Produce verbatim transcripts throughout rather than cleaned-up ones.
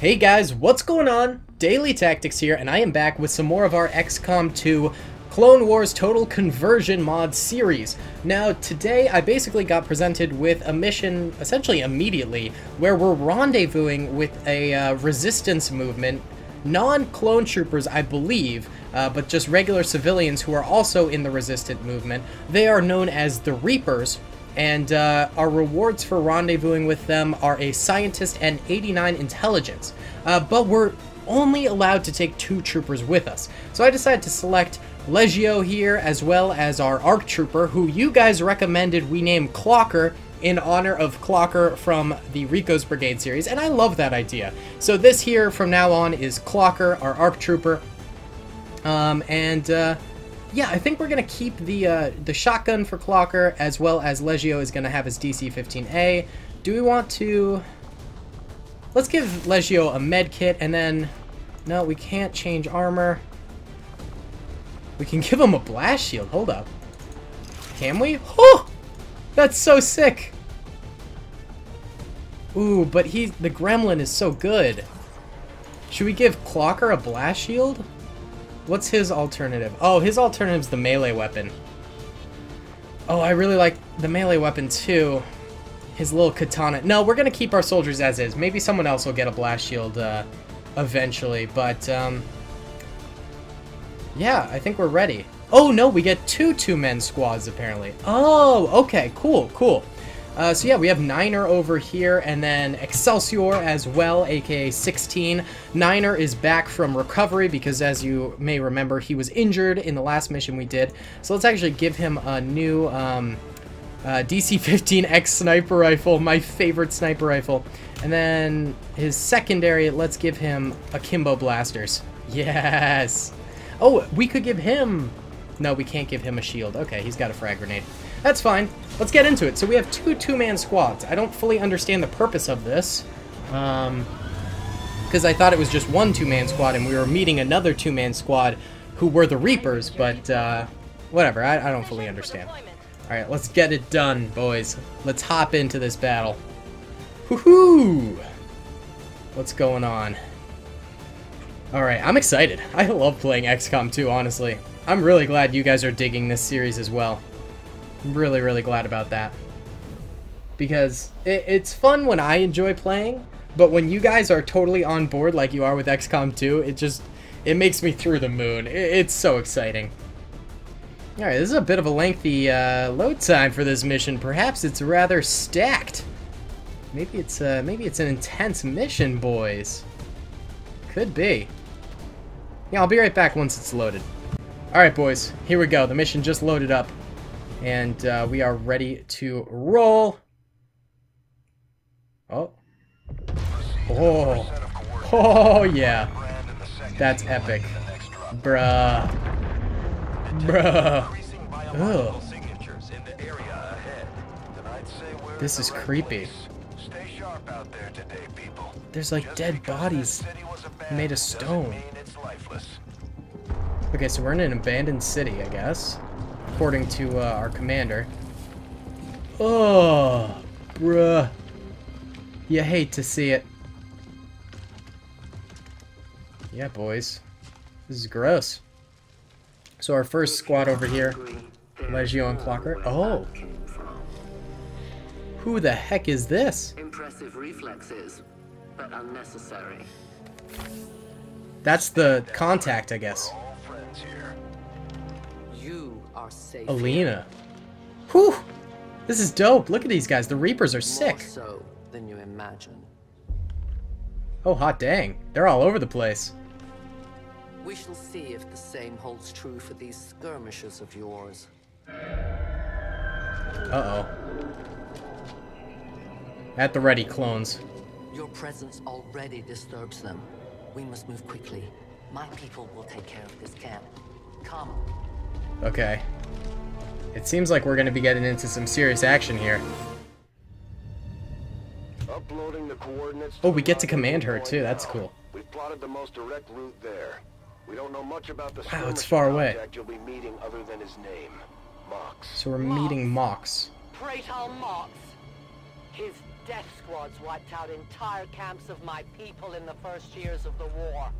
Hey guys, what's going on? DaleyTactics here, and I am back with some more of our X COM two Clone Wars Total Conversion mod series. Now today I basically got presented with a mission essentially immediately where we're rendezvousing with a uh, resistance movement, non-clone troopers I believe, uh, but just regular civilians who are also in the resistant movement. They are known as the Reapers. And uh, our rewards for rendezvousing with them are a scientist and eighty-nine intelligence. Uh, but we're only allowed to take two troopers with us. So I decided to select Legio here, as well as our A R C Trooper, who you guys recommended we name Clocker in honor of Clocker from the Rico's Brigade series. And I love that idea. So this here from now on is Clocker, our A R C Trooper. Um, and... Uh, Yeah, I think we're going to keep the uh, the shotgun for Clocker, as well as Legio is going to have his D C fifteen A. Do we want to... Let's give Legio a med kit, and then... No, we can't change armor. We can give him a blast shield. Hold up. Can we? Oh! That's so sick! Ooh, but he, the gremlin is so good. Should we give Clocker a blast shield? What's his alternative? Oh, his alternative's the melee weapon. Oh, I really like the melee weapon too. His little katana. No, we're gonna keep our soldiers as is. Maybe someone else will get a blast shield uh, eventually, but um, yeah, I think we're ready. Oh no, we get two two-men squads apparently. Oh, okay, cool, cool. Uh, so yeah, we have Niner over here, and then Excelsior as well, aka sixteen. Niner is back from recovery because, as you may remember, he was injured in the last mission we did. So let's actually give him a new um, uh, D C fifteen X sniper rifle, my favorite sniper rifle. And then his secondary, let's give him akimbo blasters. Yes! Oh, we could give him... No, we can't give him a shield. Okay, he's got a frag grenade. That's fine. Let's get into it. So we have two two-man squads. I don't fully understand the purpose of this. Um, because I thought it was just one two-man squad and we were meeting another two-man squad who were the Reapers, but uh, whatever. I, I don't fully understand. Alright, let's get it done, boys. Let's hop into this battle. Woohoo! What's going on? Alright, I'm excited. I love playing X COM two, honestly. I'm really glad you guys are digging this series as well. I'm really, really glad about that. Because it, it's fun when I enjoy playing, but when you guys are totally on board like you are with X COM two, it just, it makes me through the moon. It, it's so exciting. Alright, this is a bit of a lengthy uh, load time for this mission. Perhaps it's rather stacked. Maybe it's, uh, maybe it's an intense mission, boys. Could be. Yeah, I'll be right back once it's loaded. Alright boys, here we go. The mission just loaded up, and uh, we are ready to roll. Oh. Oh. Oh yeah. That's epic. Bruh. Bruh. Ugh. This is creepy. There's like dead bodies made of stone. Okay, so we're in an abandoned city, I guess, according to uh, our commander. Oh, bruh. You hate to see it. Yeah, boys. This is gross. So our first squad over here, Legio and Clocker. Oh. Who the heck is this? Impressive reflexes, but unnecessary. That's the contact, I guess. Alina. Whew! This is dope. Look at these guys. The Reapers are sick. More so than you imagine. Oh, hot dang. They're all over the place. We shall see if the same holds true for these skirmishers of yours. Uh-oh. At the ready, clones. Your presence already disturbs them. We must move quickly. My people will take care of this camp. Come. Okay. It seems like we're going to be getting into some serious action here. Uploading the coordinates. Oh, we get to command her too. That's cool. We plotted the most direct route there. We don't know much about the Wow, it's far away. You'll be meeting other than his name, Mox. So we're Mox. meeting Mox. Pratal Mox. His death squads wiped out entire camps of my people in the first years of the war.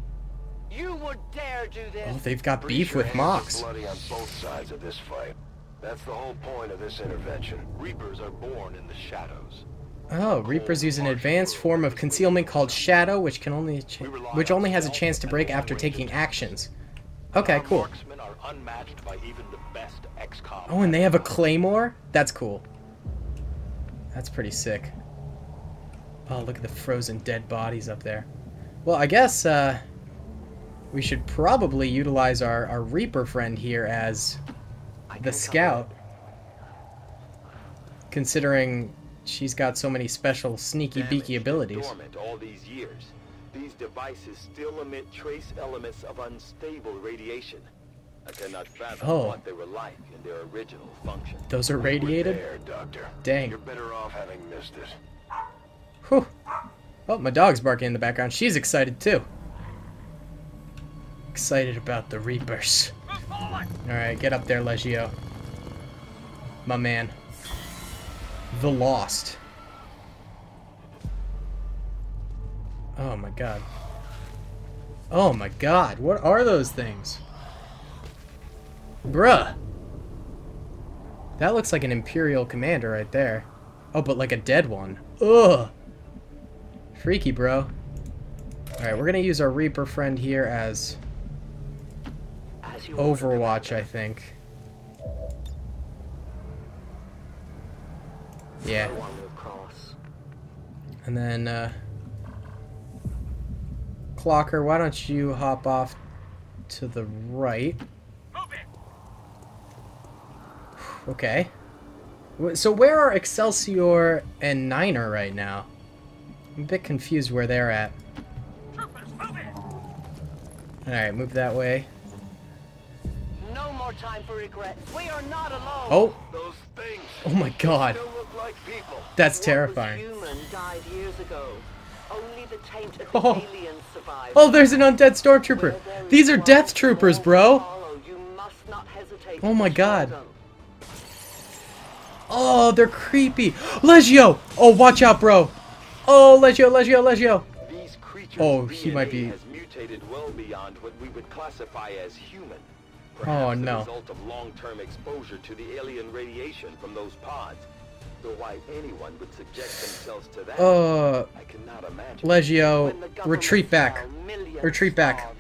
You would dare do this? Oh, they've got beef with Mox. Bloody on both sides of this fight. That's the whole point of this intervention. Reapers are born in the shadows. Oh, Reapers use an advanced form of concealment called Shadow, which can only which only has a chance to break after taking actions. Okay, cool. Oh, and they have a claymore? That's cool. That's pretty sick. Oh, look at the frozen dead bodies up there. Well, I guess uh, we should probably utilize our, our Reaper friend here as the scout, considering she's got so many special sneaky beaky abilities. All these years, these devices still emit trace elements of unstable radiation. I cannot fathom oh. what they were like in their original function. Those are radiated? There, Doctor. Dang. You're better off having missed it. Whew. Oh, my dog's barking in the background. She's excited too. Excited about the Reapers. Alright, get up there, Legio. My man. The Lost. Oh my god. Oh my god, what are those things? Bruh. That looks like an Imperial commander right there. Oh, but like a dead one. Ugh. Freaky, bro. Alright, we're gonna use our Reaper friend here as Overwatch, I think. Yeah. And then, uh... Clocker, why don't you hop off to the right? Okay. So where are Excelsior and Niner right now? I'm a bit confused where they're at. Alright, move that way. No more time for regrets. We are not alone. Oh. Those things. Oh my god. They look like people. That's terrifying. Human died years ago. Only the taint of oh. the aliens survived. Oh, there's an undead stormtrooper. These are death troopers, bro. You must not hesitate. Oh my god. Oh, they're creepy. Legio. Oh, watch out, bro. Oh, Legio, Legio, Legio. These creatures oh, he D N A might be has mutated well beyond what we would classify as human. Perhaps oh no. Result of long-term exposure to the alien radiation from those pods. So why anyone would subject themselves to that? Uh, I cannot imagine. Legio, retreat back. Retreat back.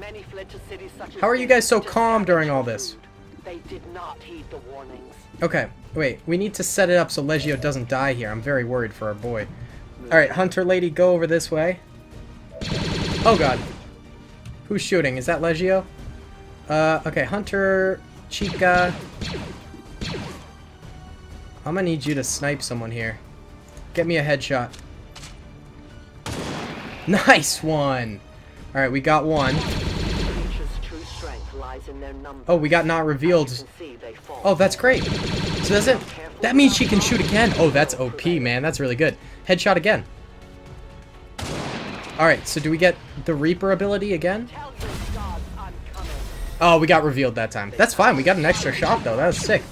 Many fled to cities such as How are you guys so calm during all this? They did not heed the warnings. Okay, wait. We need to set it up so Legio doesn't die here. I'm very worried for our boy. All right, Hunter lady, go over this way. Oh god. Who's shooting? Is that Legio? Uh, okay, Hunter, Chica. I'm gonna need you to snipe someone here. Get me a headshot. Nice one! Alright, we got one. Oh, we got not revealed. Oh, that's great. So that's it. That means she can shoot again. Oh, that's O P, man. That's really good. Headshot again. Alright, so do we get the Reaper ability again? Oh, we got revealed that time. That's fine. We got an extra shot, though. That was sick.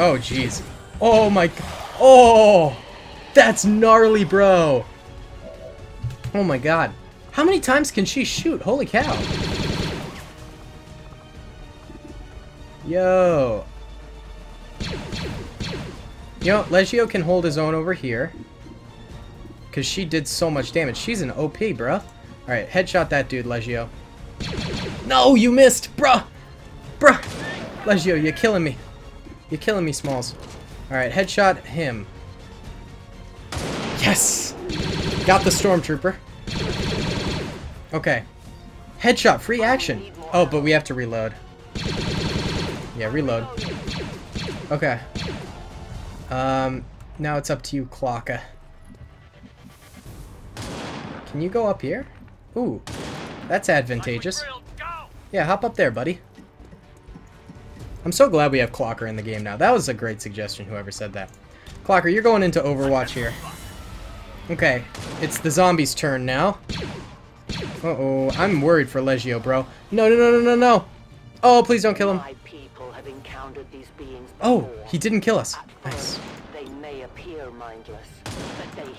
Oh, jeez. Oh, my... Oh! That's gnarly, bro. Oh, my God. How many times can she shoot? Holy cow. Yo. You know, Legio can hold his own over here. Because she did so much damage. She's an O P, bro. Alright, headshot that dude, Legio. No, you missed, bruh! Bruh! Legio, you're killing me. You're killing me, Smalls. Alright, headshot him. Yes! Got the stormtrooper. Okay. Headshot, free action. Oh, but we have to reload. Yeah, reload. Okay. Um, now it's up to you, Clocka. Can you go up here? Ooh, that's advantageous. Yeah, hop up there, buddy. I'm so glad we have Clocker in the game now. That was a great suggestion, whoever said that. Clocker, you're going into Overwatch here. Okay, it's the zombies' turn now. Uh-oh, I'm worried for Legio, bro. No, no, no, no, no, no. Oh, please don't kill him. Oh, he didn't kill us. Nice. They may appear mindless, but they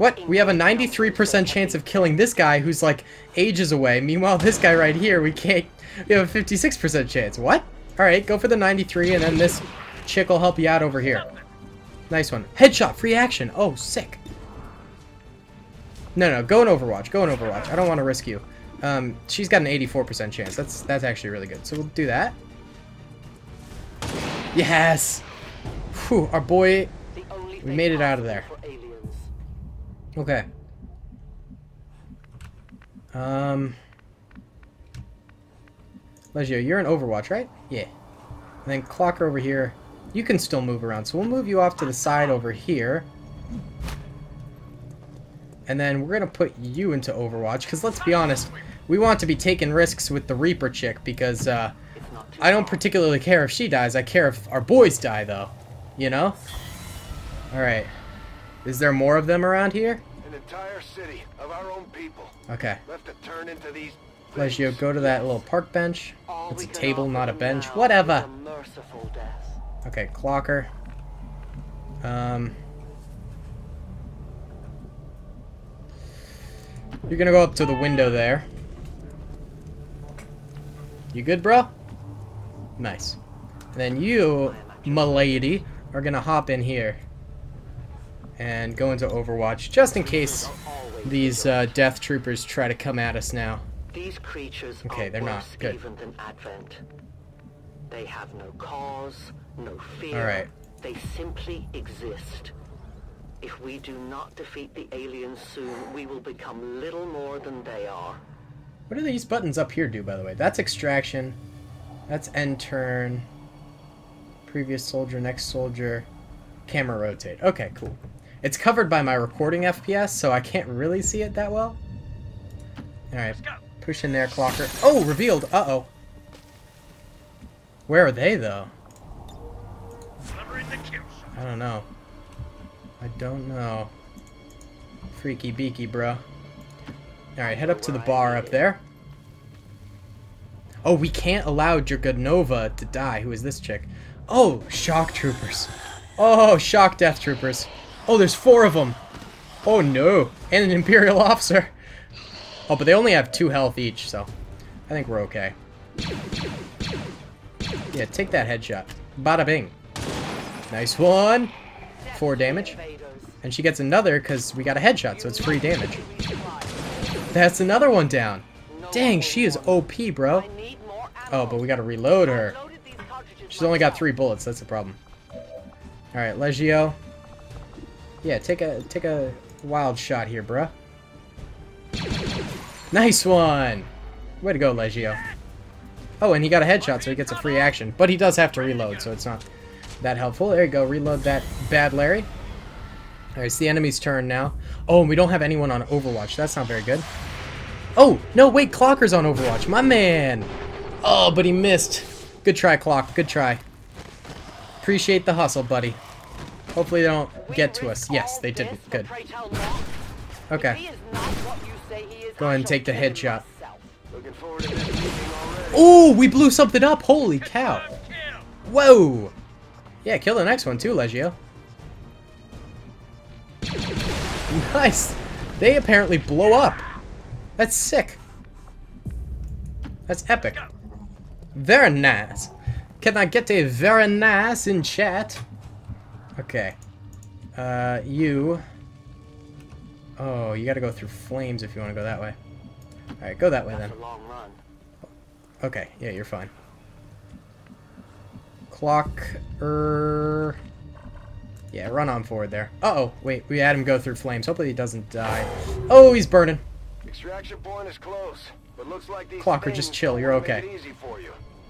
What? We have a ninety-three percent chance of killing this guy who's like ages away. Meanwhile, this guy right here, we can't. We have a fifty-six percent chance. What? Alright, go for the ninety-three and then this chick will help you out over here. Nice one. Headshot, free action. Oh, sick. No, no, go in Overwatch. Go in Overwatch. I don't want to risk you. Um, she's got an eighty-four percent chance. That's that's actually really good. So we'll do that. Yes! Whew, our boy... We made it out of there. Okay. Um... Legio, you're in Overwatch, right? Yeah. And then Clocker over here. You can still move around, so we'll move you off to the side over here. And then we're going to put you into Overwatch, because let's be honest, we want to be taking risks with the Reaper chick, because uh, I don't particularly care if she dies. I care if our boys die, though. You know? Alright. Is there more of them around here? An entire city of our own people. Okay. Left to turn into these... Legio, go to that little park bench. It's a table, not a bench. Whatever. Okay, Clocker. Um, you're gonna go up to the window there. You good, bro? Nice. And then you, m'lady, are gonna hop in here and go into Overwatch just in case these uh, death troopers try to come at us now. These creatures okay, are they're worse not good. Even than Advent. They have no cause, no fear. All right. They simply exist. If we do not defeat the aliens soon, we will become little more than they are. What do these buttons up here do, by the way? That's extraction. That's end turn. Previous soldier, next soldier. Camera rotate. Okay, cool. It's covered by my recording F P S, so I can't really see it that well. All right. Push in there, Clocker. Oh, revealed. Uh-oh. Where are they, though? I don't know. I don't know. Freaky beaky, bro. Alright, head up to the bar up there. Oh, we can't allow Dragonova to die. Who is this chick? Oh, shock troopers. Oh, shock death troopers. Oh, there's four of them. Oh, no. And an Imperial officer. Oh, but they only have two health each, so I think we're okay. Yeah, take that headshot. Bada bing. Nice one. Four damage. And she gets another because we got a headshot, so it's free damage. That's another one down. Dang, she is O P, bro. Oh, but we got to reload her. She's only got three bullets. That's the problem. All right, Legio. Yeah, take a take a wild shot here, bro. Nice one! Way to go, Legio. Oh, and he got a headshot, so he gets a free action. But he does have to reload, so it's not that helpful. There you go. Reload that bad Larry. Alright, it's the enemy's turn now. Oh, and we don't have anyone on Overwatch. That's not very good. Oh! No, wait! Clocker's on Overwatch. My man! Oh, but he missed. Good try, Clock. Good try. Appreciate the hustle, buddy. Hopefully they don't get to us. Yes, they didn't. Good. Okay. Go ahead and take the headshot. Oh, we blew something up. Holy cow. Whoa. Yeah, kill the next one too, Legio. Nice. They apparently blow up. That's sick. That's epic. Very nice. Can I get a very nice in chat? Okay. Uh, you... Oh, you gotta go through flames if you wanna go that way. Alright, go that way then. Okay, yeah, you're fine. Clocker. Yeah, run on forward there. Uh-oh, wait, we had him go through flames. Hopefully he doesn't die. Oh, he's burning. Extraction point is close, but looks like these Clocker, just chill, you're okay.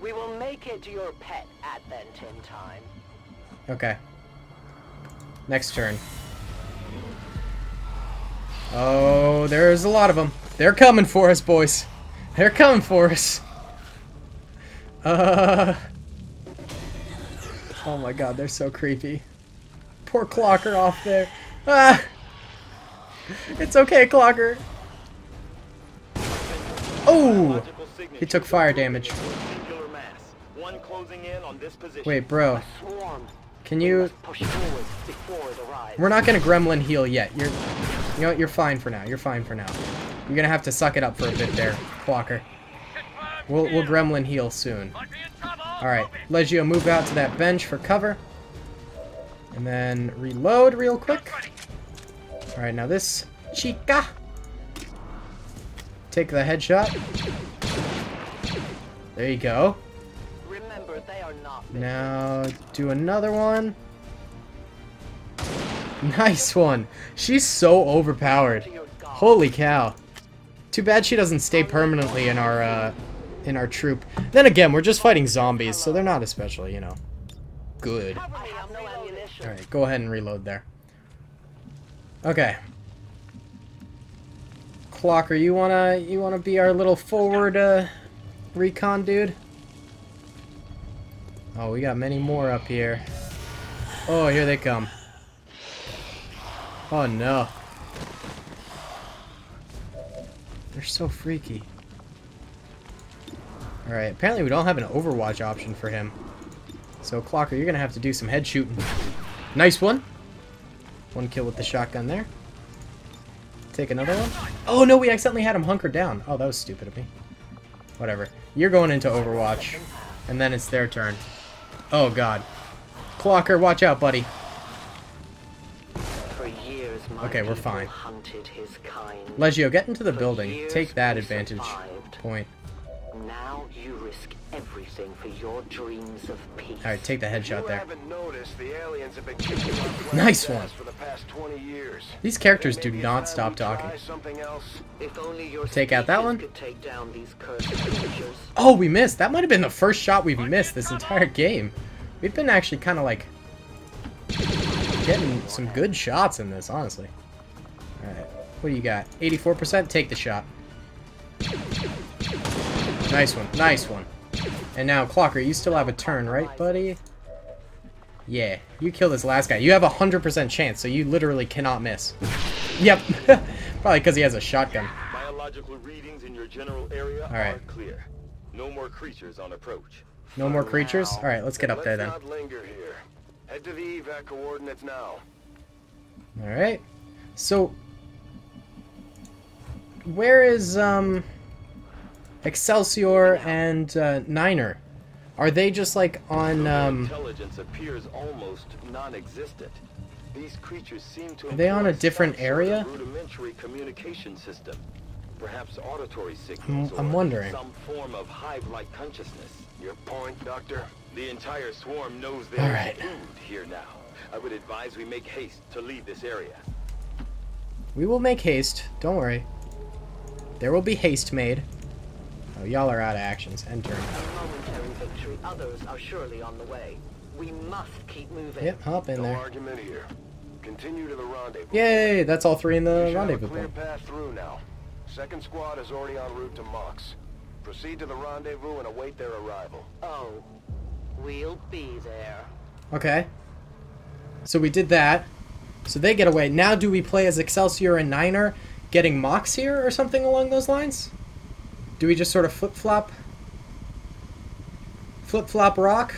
We will make it to your pet Advent in time. Okay. Next turn. Oh, there's a lot of them. They're coming for us, boys. They're coming for us. Uh. Oh my God, they're so creepy. Poor Clocker off there. Ah. It's okay, Clocker. Oh, he took fire damage. Wait, bro. Can you? We're not gonna gremlin heal yet. You're. You know what? You're fine for now. You're fine for now. You're gonna have to suck it up for a bit there, Clocker. We'll, we'll gremlin heal soon. Alright, Legio, move out to that bench for cover. And then reload real quick. Alright, now this chica. Take the headshot. There you go. Remember, they are not now do another one. Nice one. She's so overpowered. Holy cow. Too bad she doesn't stay permanently in our uh, in our troop. Then again, we're just fighting zombies, so they're not especially, you know, good. Alright, go ahead and reload there. Okay. Clocker, you wanna you wanna be our little forward uh, recon dude? Oh, we got many more up here. Oh, here they come. Oh no. They're so freaky. Alright, apparently we don't have an Overwatch option for him. So, Clocker, you're gonna have to do some head shooting. Nice one. One kill with the shotgun there. Take another one. Oh no, we accidentally had him hunkered down. Oh, that was stupid of me. Whatever. You're going into Overwatch. And then it's their turn. Oh god. Clocker, watch out, buddy. Okay, we're fine. Legio, get into the building. Take that advantage point. Now you risk everything for your dreams of peace. All right, take the headshot there. Nice one. These characters do not stop talking. Take out that one. Oh, we missed. That might have been the first shot we've missed this entire game. We've been actually kind of like getting some good shots in this, honestly. All right, what do you got? eighty-four percent. Take the shot. Nice one, nice one. And now, Clocker, you still have a turn, right, buddy? Yeah, you kill this last guy. You have a one hundred percent chance, so you literally cannot miss. Yep, probably because he has a shotgun. Biological readings in your general area All right. are clear. No more creatures on approach. No more creatures? All right, let's get up there then. Let's not linger here. Head to the evac coordinates now. All right. So, where is, um... Excelsior and uh, Niner, are they just like on? Um, intelligence appears almost non-existent. These creatures seem to. Are they on a different area? Rudimentary communication system, perhaps auditory signals. I'm, I'm wondering. Some form of hive-like consciousness. Your point, Doctor. The entire swarm knows they're All right. doomed here now. I would advise we make haste to leave this area. We will make haste. Don't worry. There will be haste made. Oh, y'all are out of actions. End turn. Others are surely on the way. We must keep moving. Yep, hop in there. Here. Continue to the rendezvous. Yay, that's all three in the rendezvous. Clear path through now. Second squad is already en route to Mox. Proceed to the rendezvous and await their arrival. Oh, we'll be there. Okay. So we did that. So they get away. Now do we play as Excelsior and Niner getting Mox here or something along those lines? Do we just sort of flip-flop? Flip-flop rock?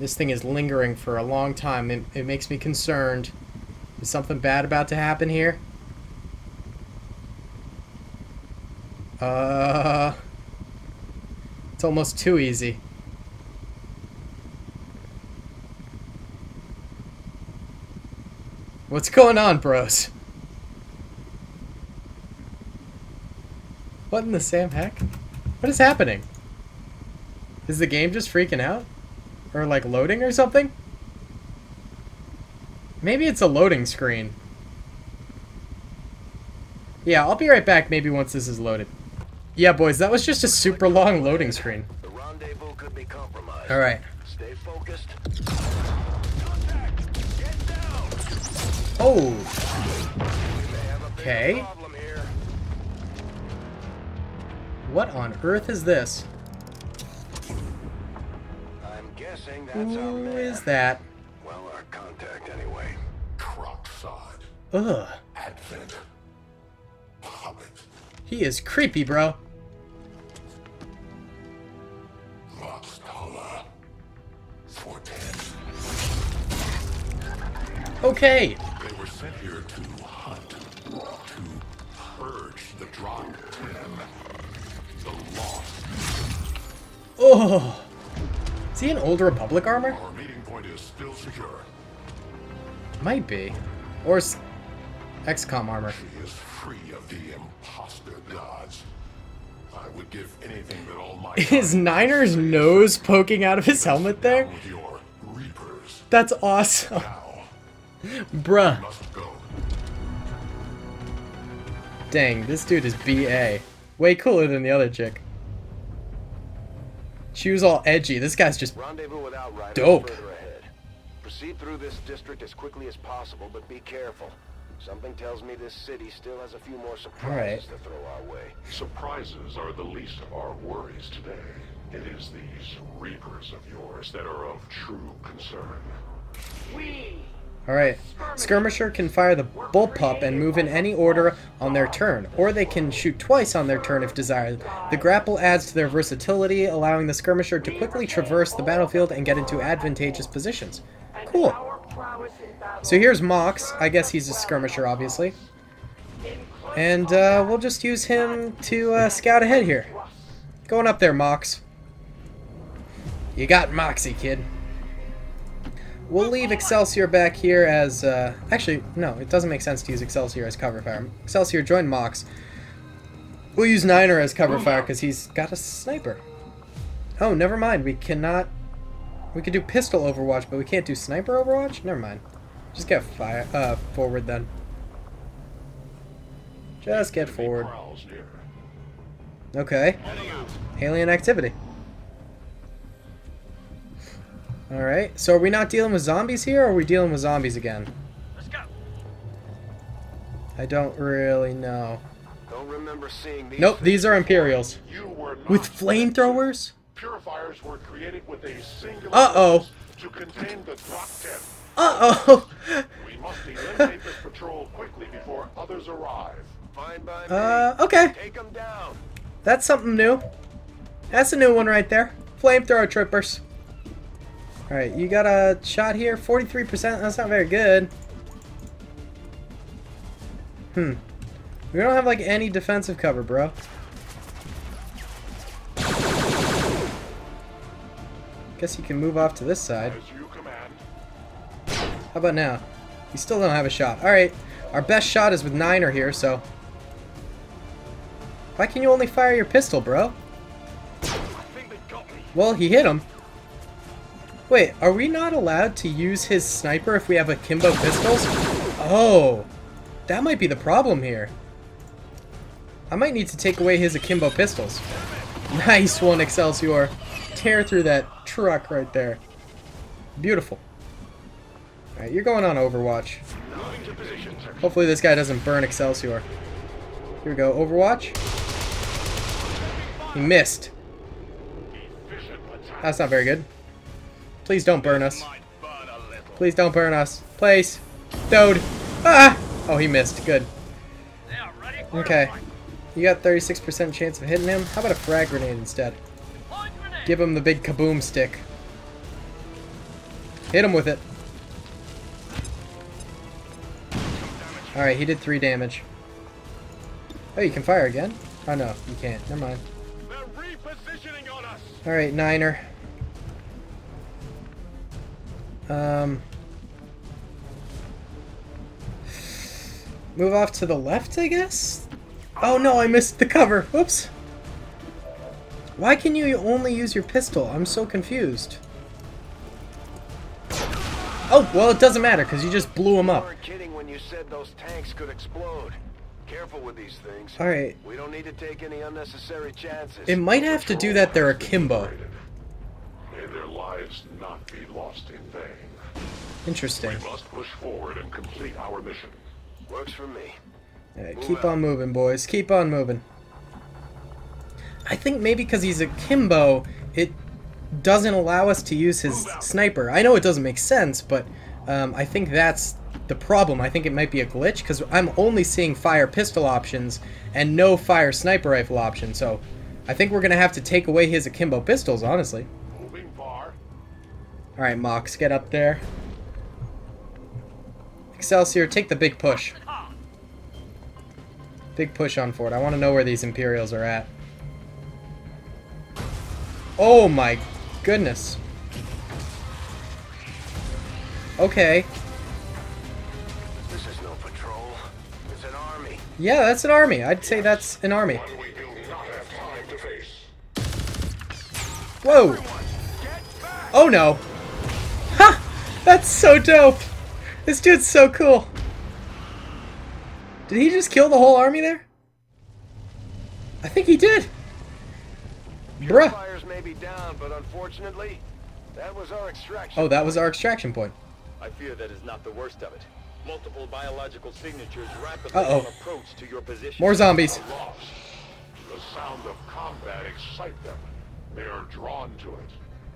This thing is lingering for a long time. It, it makes me concerned. Is something bad about to happen here? Uh, it's almost too easy. What's going on, bros? What in the Sam heck? What is happening? Is the game just freaking out? Or like loading or something? Maybe it's a loading screen. Yeah, I'll be right back maybe once this is loaded. Yeah, boys, that was just a super long loading screen. The rendezvous could be compromised. All right. Stay focused. Contact. Get down. Oh. Okay. What on earth is this? I'm guessing that's Who our man. is that? Well, our contact anyway. Kruxard. Ugh. Advent. He is creepy, bro. Okay. They were sent here to hunt, to purge the drop ten, the lost. Oh. Is he an old Republic armor? Our meeting point is still secure. Might be. Or is X COM armor. She is free of the imposter gods. I would give anything that all my Is Niner's saves. Nose poking out of his helmet there? That's awesome. Now, bruh. Dang, this dude is B A. Way cooler than the other chick. She was all edgy. This guy's just dope. Proceed through this district as quickly as possible, but be careful. Something tells me this city still has a few more surprises right. to throw our way. Surprises are the least of our worries today. It is these Reapers of yours that are of true concern. We. All right. Skirmisher can fire the bullpup and move in any order on their turn, or they can shoot twice on their turn if desired. The grapple adds to their versatility, allowing the Skirmisher to quickly traverse the battlefield and get into advantageous positions. Cool. So here's Mox. I guess he's a Skirmisher, obviously. And uh, we'll just use him to uh, scout ahead here. Going up there, Mox. You got Moxie, kid. We'll leave Excelsior back here as... Uh, actually, no, it doesn't make sense to use Excelsior as cover fire. Excelsior, join Mox. We'll use Niner as cover fire because he's got a sniper. Oh, never mind. We cannot... We could do pistol overwatch, but we can't do sniper overwatch? Never mind. Just get fire, uh, forward then. Just get forward. Okay. Alien activity. Alright, so are we not dealing with zombies here, or are we dealing with zombies again? Let's go. I don't really know. Don't remember seeing these nope, these are Imperials. With flamethrowers? Purifiers were created with a single Uh-oh. to contain the drop ten. Uh-oh. We must eliminate this patrol quickly before others arrive. Fine by me. Uh, okay. Take them down. That's something new. That's a new one right there. Flamethrower troopers. Alright, you got a shot here, forty-three percent, that's not very good. Hmm. We don't have, like, any defensive cover, bro. Guess you can move off to this side. How about now? You still don't have a shot. Alright, our best shot is with Niner here, so... Why can you only fire your pistol, bro? Well, he hit him. Wait, are we not allowed to use his sniper if we have akimbo pistols? Oh, that might be the problem here. I might need to take away his akimbo pistols. Nice one, Excelsior. Tear through that truck right there. Beautiful. Alright, you're going on Overwatch. Hopefully this guy doesn't burn Excelsior. Here we go, Overwatch. He missed. That's not very good. Please don't burn us. Please don't burn us. Please. Dude. Ah! Oh, he missed. Good. Okay. You got thirty-six percent chance of hitting him. How about a frag grenade instead? Give him the big kaboom stick. Hit him with it. Alright, he did three damage. Oh, you can fire again? Oh, no. You can't. Never mind. Alright, Niner. Um, move off to the left, I guess? Oh no, I missed the cover. Oops. Why can you only use your pistol? I'm so confused. Oh, well, it doesn't matter because you just blew him up. You weren't kidding when you said those tanks could explode. Careful with these things. All right. We don't need to take any unnecessary chances. It might have to do that they're akimbo. May their lives not be lost in vain. Interesting. We must push forward and complete our mission. Works for me. Right, keep on moving, boys. Keep on moving. I think maybe because he's akimbo, it doesn't allow us to use his sniper. I know it doesn't make sense, but um, I think that's the problem. I think it might be a glitch because I'm only seeing fire pistol options and no fire sniper rifle option. So I think we're going to have to take away his akimbo pistols, honestly. Alright, Mox, get up there. Excelsior, take the big push. Big push on forward. I want to know where these Imperials are at. Oh my goodness. Okay. This is no patrol. It's an army. Yeah, that's an army. I'd say that's an army. Whoa. Oh no. Ha! That's so dope. This dude's so cool. Did he just kill the whole army there? I think he did. Bruh. Fires may be down, but unfortunately, that was our extraction. Oh, that was our extraction point. I fear that is not the worst of it. Multiple biological signatures rapidly uh-oh. approach to your position. More zombies. The sound of combat excites them. They are drawn to it.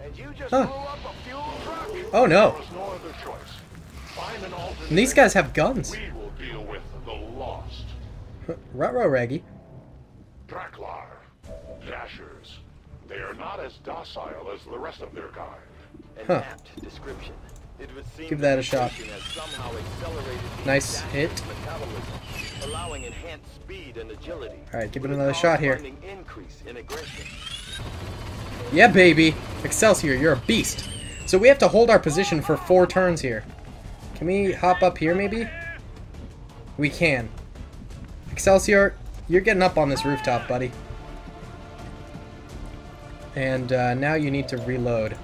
And you just huh. blew up a fuel truck. Oh no. There is no other choice. Find an alternate. And these guys have guns. We will deal with the lost. Ruh-roh, Raggy. Draklar. Dashers. They are not as docile as the rest of their kind. An huh. apt description. It would seem Give that a shot. Nice hit. Allowing enhanced speed and agility. All right, give it another shot here. Increase in aggression. Yeah, baby. Excelsior, you're a beast. So we have to hold our position for four turns here. Can we hop up here, maybe? We can. Excelsior, you're getting up on this rooftop, buddy. And uh, now you need to reload.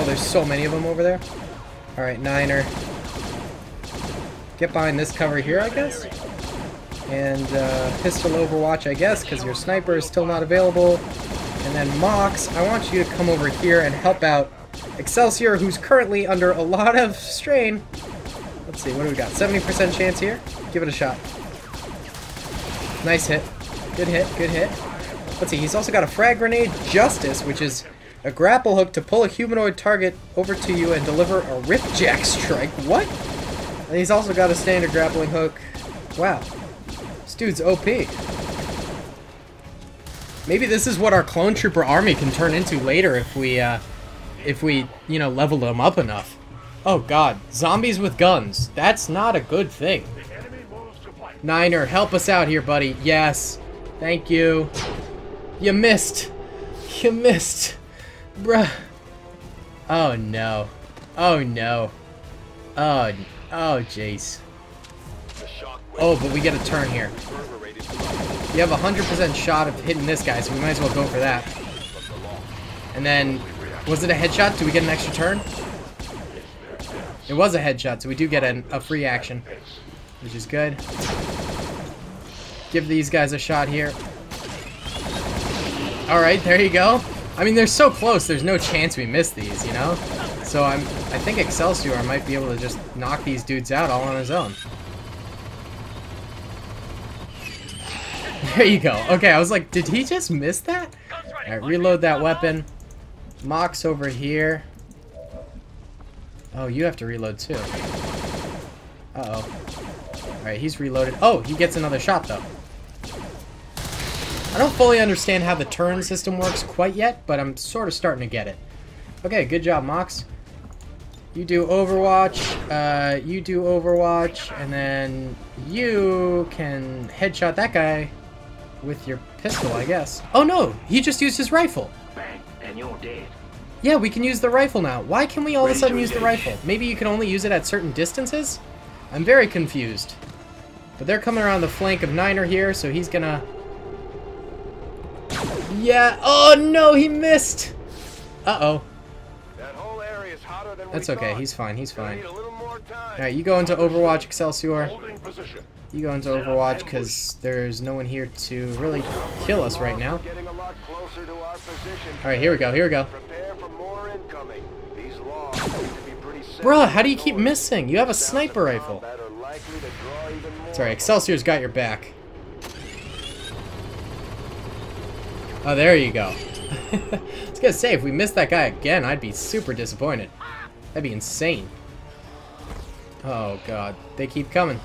Oh, there's so many of them over there. All right, Niner. Get behind this cover here, I guess. And uh, pistol overwatch, I guess, because your sniper is still not available. And then Mox, I want you to come over here and help out Excelsior, who's currently under a lot of strain. Let's see, what do we got? seventy percent chance here. Give it a shot. Nice hit. Good hit, good hit. Let's see, he's also got a frag grenade justice, which is a grapple hook to pull a humanoid target over to you and deliver a ripjack strike. What? And he's also got a standard grappling hook. Wow. This dude's O P. Maybe this is what our clone trooper army can turn into later if we, uh, if we, you know, level them up enough. Oh god, zombies with guns. That's not a good thing. Niner, help us out here, buddy. Yes. Thank you. You missed. You missed. Bruh. Oh no. Oh no. Oh, oh jeez. Oh, but we get a turn here. You have a one hundred percent shot of hitting this guy, so we might as well go for that. And then, was it a headshot? Do we get an extra turn? It was a headshot, so we do get an, a free action. Which is good. Give these guys a shot here. Alright, there you go. I mean, they're so close, there's no chance we miss these, you know? So I'm, I think Excelsior might be able to just knock these dudes out all on his own. There you go. Okay, I was like, did he just miss that? Alright, reload that weapon. Mox over here. Oh, you have to reload too. Uh-oh. Alright, he's reloaded. Oh, he gets another shot though. I don't fully understand how the turn system works quite yet, but I'm sort of starting to get it. Okay, good job, Mox. You do Overwatch, uh, you do Overwatch, and then you can headshot that guy with your pistol, I guess. Oh no, he just used his rifle. Bang, and you're dead. Yeah, we can use the rifle now. Why can we all of a sudden use the rifle? Maybe you can only use it at certain distances? I'm very confused. But they're coming around the flank of Niner here, so he's gonna... Yeah, oh no, he missed. Uh-oh. That's okay, he's fine, he's fine. Alright, you go into Overwatch, Excelsior. You go into Overwatch, because there's no one here to really kill us right now. Alright, here we go, here we go. Bruh, how do you keep missing? You have a sniper rifle. Sorry, Excelsior's got your back. Oh, there you go. I was gonna say, if we missed that guy again, I'd be super disappointed. That'd be insane. Oh, God. They keep coming.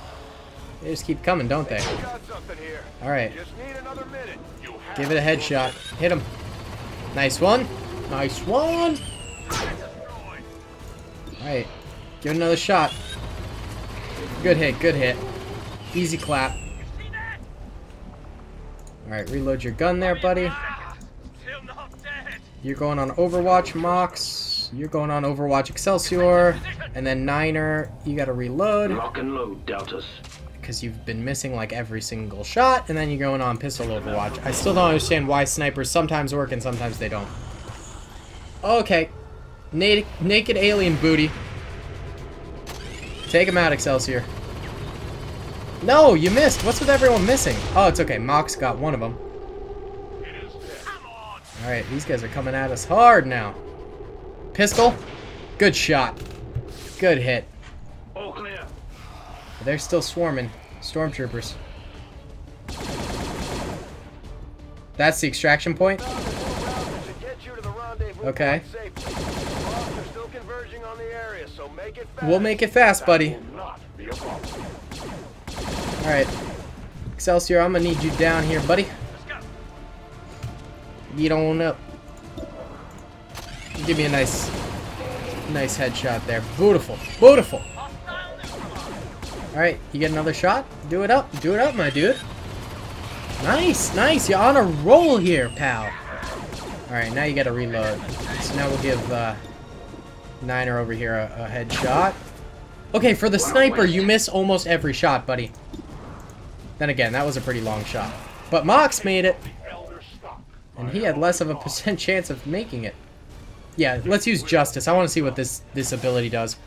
They just keep coming, don't they? Alright. Give it a headshot. Hit him. Nice one. Nice one. Alright. Give it another shot. Good hit, good hit. Easy clap. Alright, reload your gun there, buddy. You're going on Overwatch, Mox. You're going on Overwatch, Excelsior. And then Niner, you gotta reload. Lock and load, doubters. Because you've been missing like every single shot, and then you're going on pistol Overwatch. I still don't understand why snipers sometimes work and sometimes they don't. Okay. Naked, naked alien booty. Take him out, Excelsior. No, you missed. What's with everyone missing? Oh, it's okay. Mox got one of them. Alright, these guys are coming at us hard now. Pistol. Good shot. Good hit. All clear. They're still swarming. Stormtroopers. That's the extraction point? Okay. We'll make it fast, buddy. Alright. Excelsior, I'm gonna need you down here, buddy. Get on up. Give me a nice, nice headshot there. Beautiful. Beautiful. Alright, you get another shot? Do it up. Do it up, my dude. Nice, nice. You're on a roll here, pal. Alright, now you gotta reload. So now we'll give uh, Niner over here a, a headshot. Okay, for the sniper, you miss almost every shot, buddy. Then again, that was a pretty long shot. But Mox made it. And he had less of a percent chance of making it. Yeah, let's use Justice. I want to see what this, this ability does.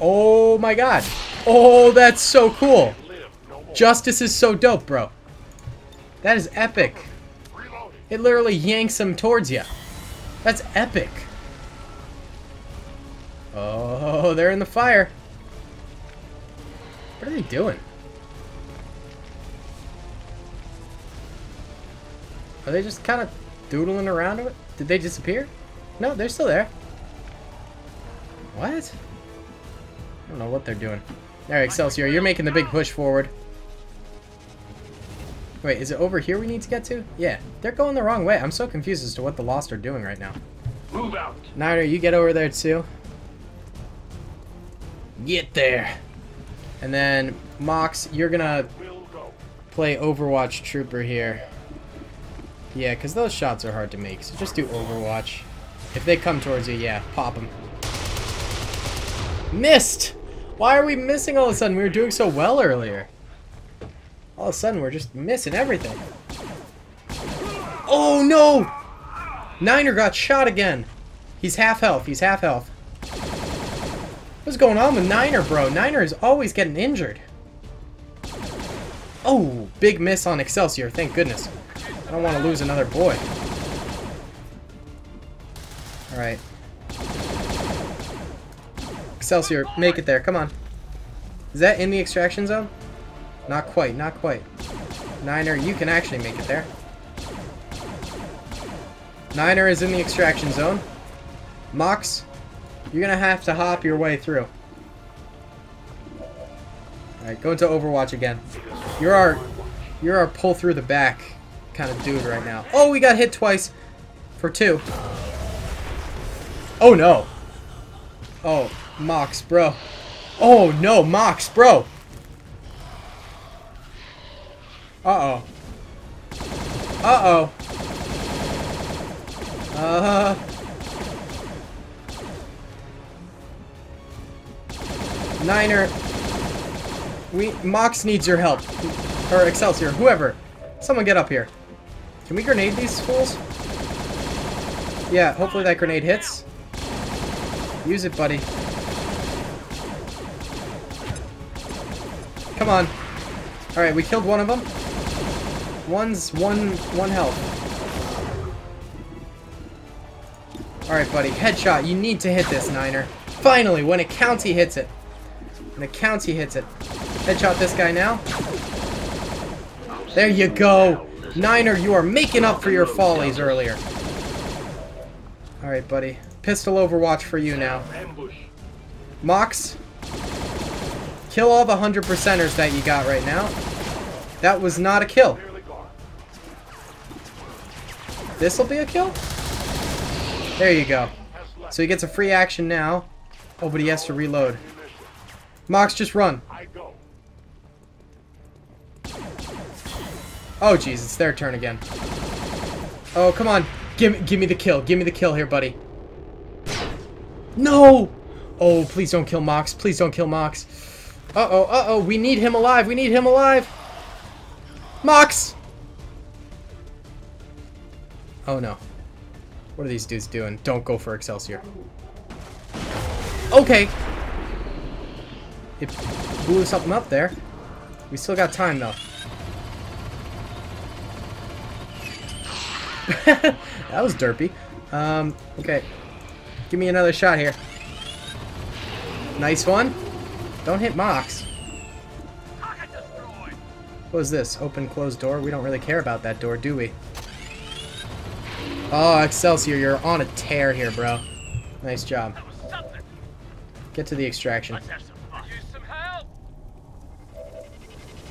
Oh my god. Oh, that's so cool. Justice is so dope, bro. That is epic. It literally yanks him towards you. That's epic. Oh, they're in the fire. What are they doing? Are they just kind of doodling around it? Did they disappear? No, they're still there. What? I don't know what they're doing. Alright, Excelsior, you're making the big push forward. Wait, is it over here we need to get to? Yeah, they're going the wrong way. I'm so confused as to what the Lost are doing right now. Move out! Niner, you get over there too. Get there! And then, Mox, you're gonna play Overwatch Trooper here. Yeah, because those shots are hard to make, so just do Overwatch. If they come towards you, yeah, pop them. Missed! Why are we missing all of a sudden? We were doing so well earlier. All of a sudden, we're just missing everything. Oh, no! Niner got shot again. He's half health. He's half health. What's going on with Niner, bro? Niner is always getting injured. Oh, big miss on Excelsior. Thank goodness. I don't want to lose another boy. Alright. Excelsior, make it there. Come on. Is that in the extraction zone? Not quite, not quite. Niner, you can actually make it there. Niner is in the extraction zone. Mox, you're going to have to hop your way through. Alright, go into Overwatch again. You're our, you're our pull through the back kind of dude right now. Oh, we got hit twice for two. Oh no. Oh, Mox, bro. Oh no, Mox, bro. Uh-oh. Uh-oh. Uh. Niner. We Mox needs your help. Or Excelsior, whoever. Someone get up here. Can we grenade these fools? Yeah, hopefully that grenade hits. Use it, buddy. Come on. Alright, we killed one of them. One's one, one health. Alright, buddy. Headshot. You need to hit this, Niner. Finally, when it counts, he hits it. When it counts, he hits it. Headshot this guy now. There you go. Niner, you are making up for your follies earlier. Alright, buddy. Pistol Overwatch for you now. Mox, kill all the one hundred percenters that you got right now. That was not a kill. This'll be a kill? There you go. So he gets a free action now. Oh, but he has to reload. Mox, just run. Oh, jeez, it's their turn again. Oh, come on. Give me, give me the kill. Give me the kill here, buddy. No! Oh, please don't kill Mox. Please don't kill Mox. Uh-oh, uh-oh. We need him alive. We need him alive. Mox! Oh, no. What are these dudes doing? Don't go for Excelsior. Okay. It blew something up there. We still got time, though. That was derpy. Um, okay. Give me another shot here. Nice one. Don't hit Mox. What is this? Open, closed door? We don't really care about that door, do we? Oh, Excelsior, you're on a tear here, bro. Nice job. Get to the extraction.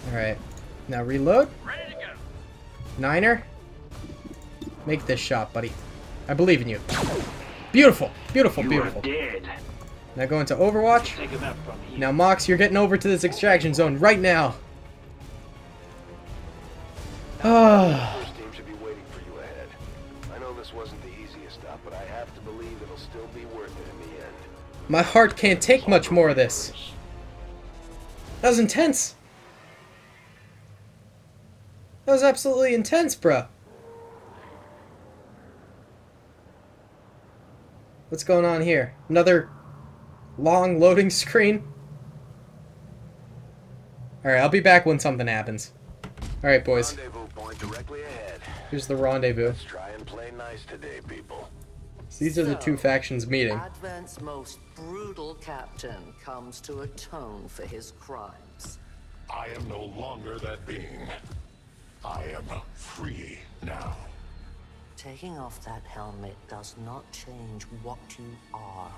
Alright. Now reload. Niner. Make this shot, buddy. I believe in you. Beautiful. Beautiful, beautiful. Now go into Overwatch. Now, Mox, you're getting over to this extraction zone right now. Ah. My heart can't take much more of this. That was intense. That was absolutely intense, bro. What's going on here? Another long loading screen? Alright, I'll be back when something happens. Alright, boys. Here's the rendezvous. Let's try and play nice today, people. So these are the two factions meeting. Advent's most brutal captain comes to atone for his crimes. I am no longer that being. I am free now. Taking off that helmet does not change what you are.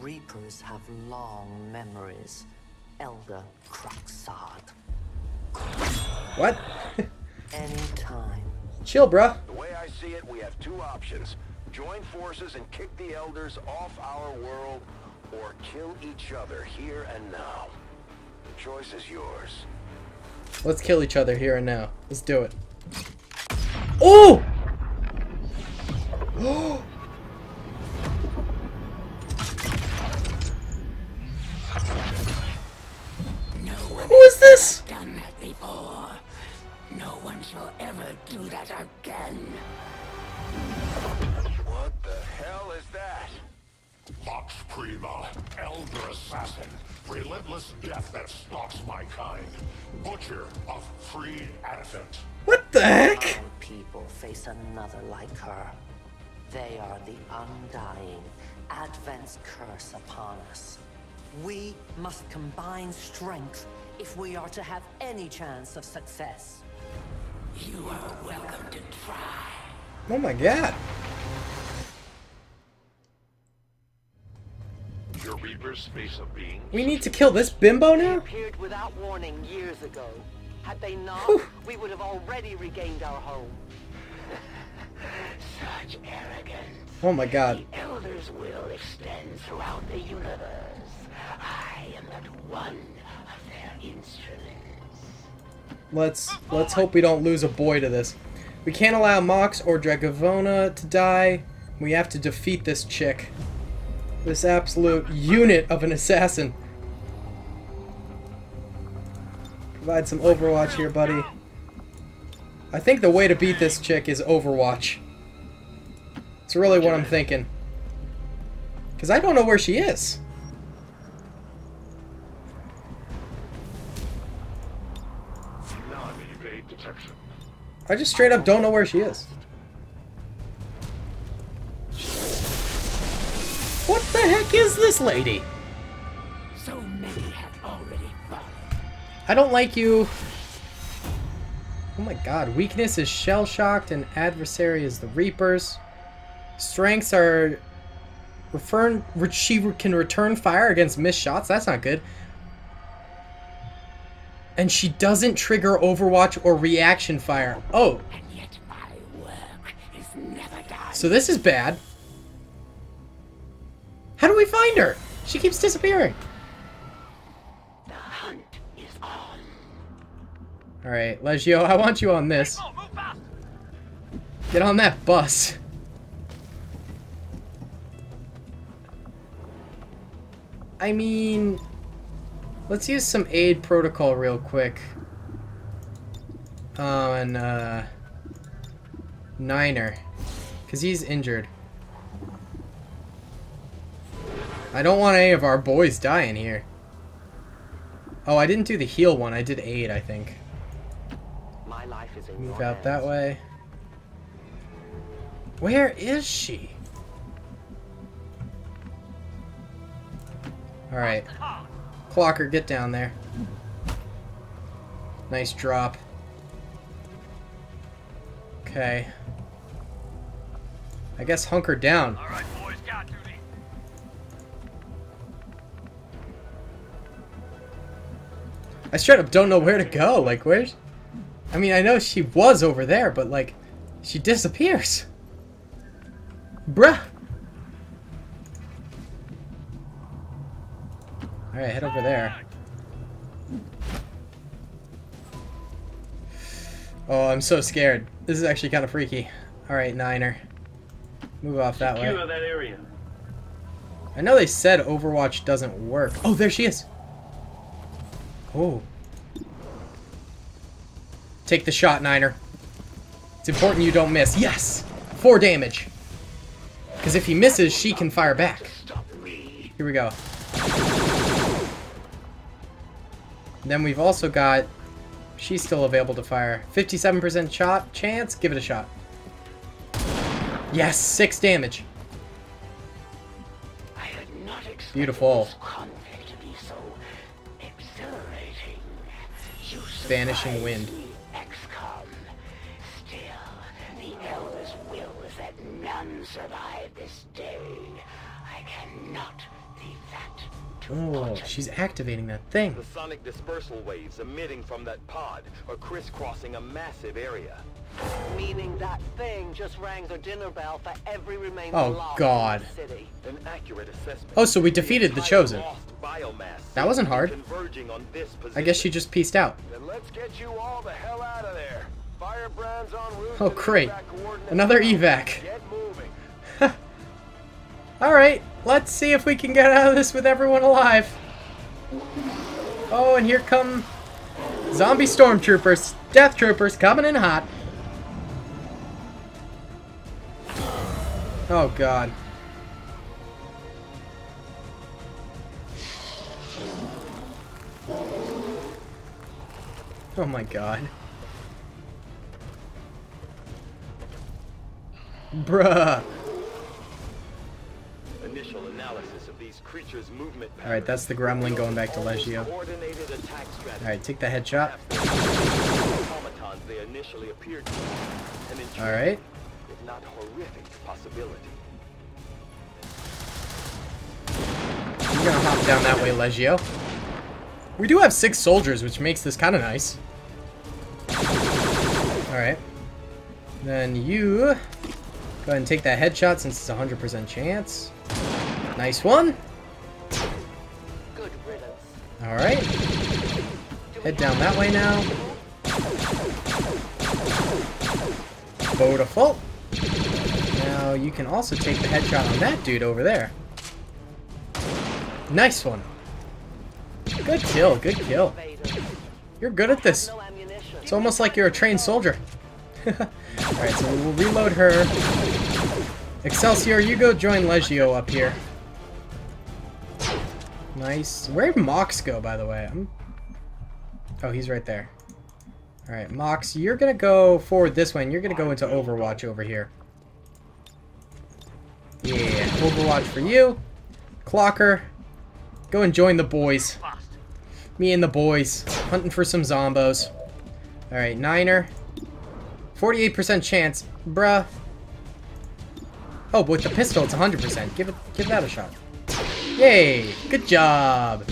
Reapers have long memories. Elder Kruxard. What? Anytime. Chill, bruh. The way I see it, we have two options. Join forces and kick the elders off our world, or kill each other here and now. The choice is yours. Let's kill each other here and now. Let's do it. Oh! Oh! No one Who is this? Done that before. No one shall ever do that again. What the hell is that? Box Prima, Elder Assassin, relentless death that stalks my kind, Butcher of Free Advent. What the heck? Our people face another like her. They are the undying, Advent's curse upon us. We must combine strength if we are to have any chance of success. You are welcome to try. Oh my god. Your Reaper's space of being. We need to kill this bimbo now? They appeared without warning years ago. Had they not, Whew. we would have already regained our home. Such arrogance. Oh my god. The Elder's will extends throughout the universe. I am but one of their instruments. Let's let's hope we don't lose a boy to this. We can't allow Mox or Dragonova to die. We have to defeat this chick. This absolute unit of an assassin. Provide some Overwatch here, buddy. I think the way to beat this chick is Overwatch. It's really what I'm thinking. Because I don't know where she is. I just straight up don't know where she is. What the heck is this lady? So many have already fallen. I don't like you. Oh my god. Weakness is shell-shocked and adversary is the Reapers. Strengths are... Refer she can return fire against missed shots. That's not good. And she doesn't trigger Overwatch or reaction fire. Oh. And yet my work is never done. So this is bad. How do we find her? She keeps disappearing. The hunt is on. All right, Legio, I want you on this. Get on that bus. I mean, let's use some aid protocol real quick on uh, Niner, because he's injured. I don't want any of our boys dying here. Oh, I didn't do the heal one. I did aid, I think. My life is in Move out hands. That way. Where is she? Alright. Clocker, get down there. Nice drop. Okay. I guess hunker down. All right, boys, got duty. I straight up don't know where to go. Like, where's... I mean, I know she was over there, but, like, she disappears. Bruh. Alright, head over there. Oh, I'm so scared. This is actually kind of freaky. Alright, Niner. Move off that way. That area. I know they said Overwatch doesn't work. Oh, there she is! Oh. Take the shot, Niner. It's important you don't miss. Yes! Four damage. Because if he misses, she can fire back. Here we go. And then we've also got... She's still available to fire. fifty-seven percent shot chance. Give it a shot. Yes, six damage. I had not expected Beautiful. This conflict to be so exhilarating. You Vanishing wind. X COM. Still, the Elder's will is that none survive this day. I cannot leave that. Oh, she's activating that thing. The sonic dispersal waves emitting from that pod are crisscrossing a massive area. Meaning that thing just rang their dinner bell for every remaining Oh god. City. An accurate assessment. Oh, so we defeated the Chosen. That wasn't hard. I guess she just peaced out. Then let's get you all the hell out of there. Firebrands en route. Oh great. Another evac. Get moving. Alright, let's see if we can get out of this with everyone alive. Oh, and here come zombie stormtroopers, death troopers coming in hot. Oh, God. Oh, my God. Bruh. Initial analysis of these creatures' movement. All right, that's the gremlin going back to Legio. All right, take the headshot. All right. If not horrific possibility. We're gonna hop down that way, Legio. We do have six soldiers, which makes this kind of nice. All right. Then you go ahead and take that headshot since it's a hundred percent chance. Nice one. Alright. Head down that way now. Beautiful. Now you can also take the headshot on that dude over there. Nice one. Good kill, good kill. You're good at this. It's almost like you're a trained soldier. Alright, so we'll reload her. Excelsior, you go join Legio up here. Nice. Where'd Mox go, by the way? I'm... Oh, he's right there. Alright, Mox, you're gonna go forward this way, and you're gonna go into Overwatch over here. Yeah, Overwatch for you. Clocker, go and join the boys. Me and the boys. Hunting for some zombos. Alright, Niner. forty-eight percent chance. Bruh. Oh, but with the pistol, it's one hundred percent. Give it, give that a shot. Yay! Good job,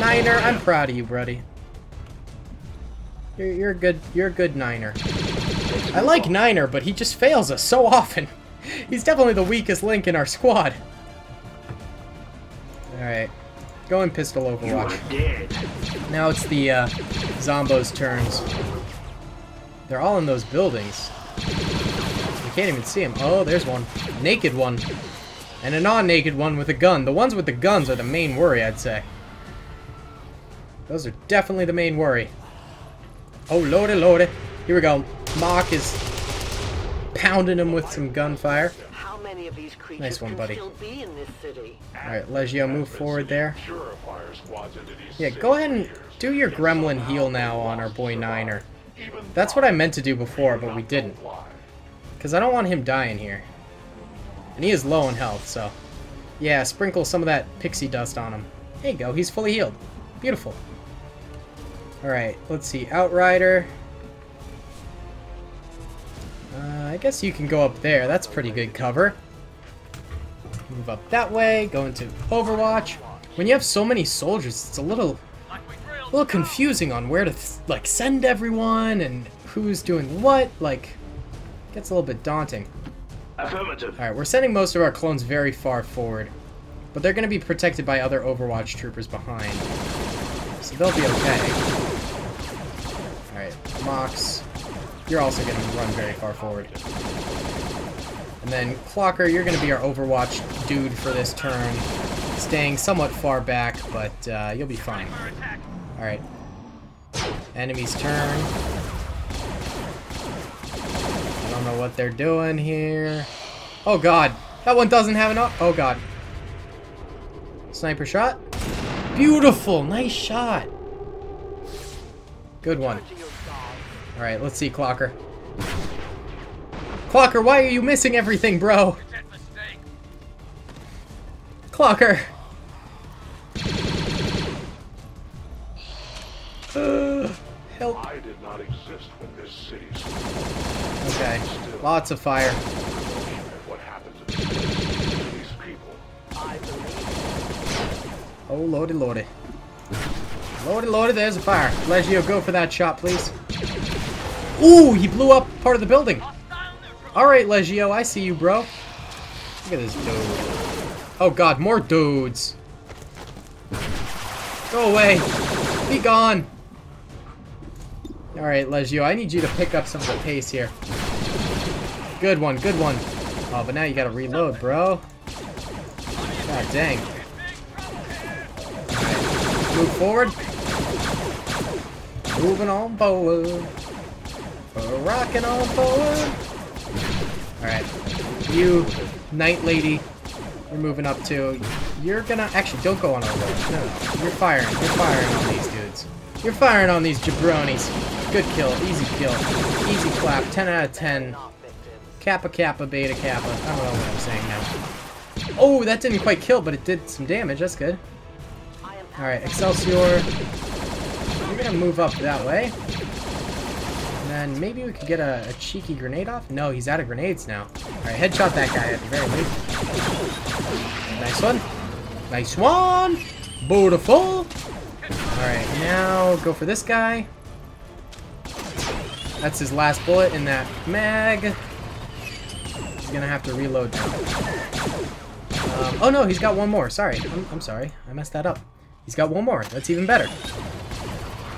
Niner. I'm proud of you, buddy. You're, you're a good. You're a good Niner. I like Niner, but he just fails us so often. He's definitely the weakest link in our squad. Alright. Go and pistol overwatch. Now it's the uh, Zombo's turns. They're all in those buildings. You can't even see them. Oh, there's one. A naked one. And a non-naked one with a gun. The ones with the guns are the main worry, I'd say. Those are definitely the main worry. Oh, lordy, lordy. Here we go. Mock is pounding him with some gunfire. Nice one, buddy. Alright, Legio, move forward there. Yeah, go ahead and do your gremlin heal now on our boy Niner. That's what I meant to do before, but we didn't. Because I don't want him dying here. And he is low on health, so... Yeah, sprinkle some of that pixie dust on him. There you go, he's fully healed. Beautiful. Alright, let's see. Outrider... Uh, I guess you can go up there. That's pretty good cover. Move up that way. Go into Overwatch. When you have so many soldiers, it's a little, a little confusing on where to like send everyone and who's doing what. Like, gets a little bit daunting. Affirmative. All right, we're sending most of our clones very far forward, but they're going to be protected by other Overwatch troopers behind, so they'll be okay. All right, Mox. You're also going to run very far forward. And then Clocker, you're going to be our Overwatch dude for this turn. Staying somewhat far back, but uh, you'll be fine. Alright. Enemy's turn. I don't know what they're doing here. Oh god. That one doesn't have enough. Oh god. Sniper shot. Beautiful. Nice shot. Good one. Alright, let's see, Clocker. Clocker, why are you missing everything, bro? Clocker! Uh, help. I did not exist when this city stood. Okay, still, lots of fire. What happened to these people? Oh, lordy, lordy. Lordy, lordy, there's a fire. Legio, go for that shot, please. Ooh, he blew up part of the building. Alright, Legio, I see you, bro. Look at this dude. Oh god, more dudes. Go away. Be gone. Alright, Legio, I need you to pick up some of the pace here. Good one, good one. Oh, but now you gotta reload, bro. God dang. Right, move forward. Moving on forward. We're rocking on forward. Alright. You, Night Lady, we're moving up to. You're gonna. Actually, don't go on our road. No, no. You're firing. You're firing on these dudes. You're firing on these jabronis. Good kill. Easy kill. Easy clap. ten out of ten. Kappa, Kappa, Beta, Kappa. I don't know what I'm saying now. Oh, that didn't quite kill, but it did some damage. That's good. Alright, Excelsior. You're gonna move up that way. And then maybe we could get a, a cheeky grenade off? No, he's out of grenades now. Alright, headshot that guy at the very least. Nice one. Nice one! Beautiful! Alright, now go for this guy. That's his last bullet in that mag. He's gonna have to reload now. Um, oh no, he's got one more. Sorry. I'm, I'm sorry. I messed that up. He's got one more. That's even better.